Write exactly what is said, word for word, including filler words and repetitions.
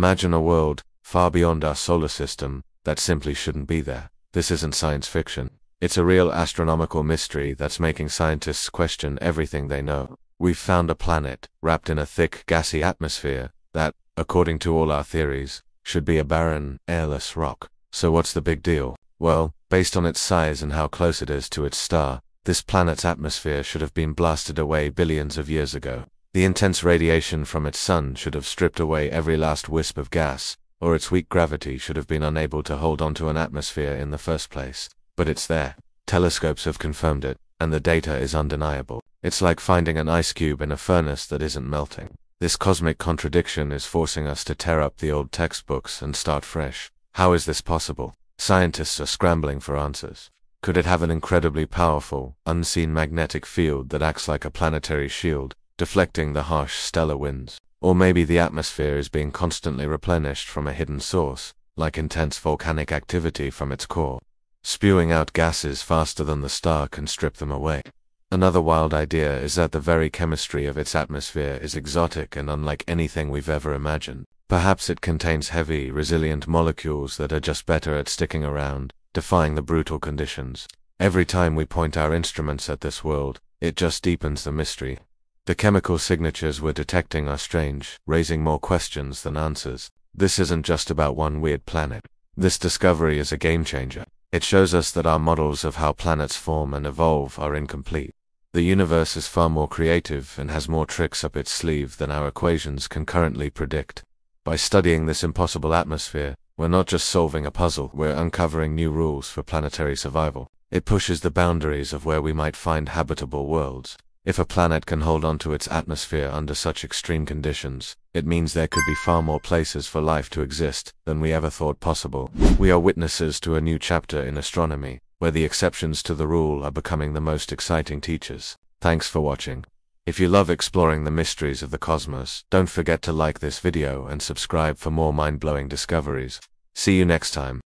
Imagine a world, far beyond our solar system, that simply shouldn't be there. This isn't science fiction. It's a real astronomical mystery that's making scientists question everything they know. We've found a planet, wrapped in a thick, gassy atmosphere, that, according to all our theories, should be a barren, airless rock. So what's the big deal? Well, based on its size and how close it is to its star, this planet's atmosphere should have been blasted away billions of years ago. The intense radiation from its sun should have stripped away every last wisp of gas, or its weak gravity should have been unable to hold onto an atmosphere in the first place. But it's there. Telescopes have confirmed it, and the data is undeniable. It's like finding an ice cube in a furnace that isn't melting. This cosmic contradiction is forcing us to tear up the old textbooks and start fresh. How is this possible? Scientists are scrambling for answers. Could it have an incredibly powerful, unseen magnetic field that acts like a planetary shield, deflecting the harsh stellar winds? Or maybe the atmosphere is being constantly replenished from a hidden source, like intense volcanic activity from its core, spewing out gases faster than the star can strip them away. Another wild idea is that the very chemistry of its atmosphere is exotic and unlike anything we've ever imagined. Perhaps it contains heavy, resilient molecules that are just better at sticking around, defying the brutal conditions. Every time we point our instruments at this world, it just deepens the mystery. The chemical signatures we're detecting are strange, raising more questions than answers. This isn't just about one weird planet. This discovery is a game-changer. It shows us that our models of how planets form and evolve are incomplete. The universe is far more creative and has more tricks up its sleeve than our equations can currently predict. By studying this impossible atmosphere, we're not just solving a puzzle, we're uncovering new rules for planetary survival. It pushes the boundaries of where we might find habitable worlds. If a planet can hold on to its atmosphere under such extreme conditions, it means there could be far more places for life to exist than we ever thought possible. We are witnesses to a new chapter in astronomy, where the exceptions to the rule are becoming the most exciting teachers. Thanks for watching. If you love exploring the mysteries of the cosmos, don't forget to like this video and subscribe for more mind-blowing discoveries. See you next time.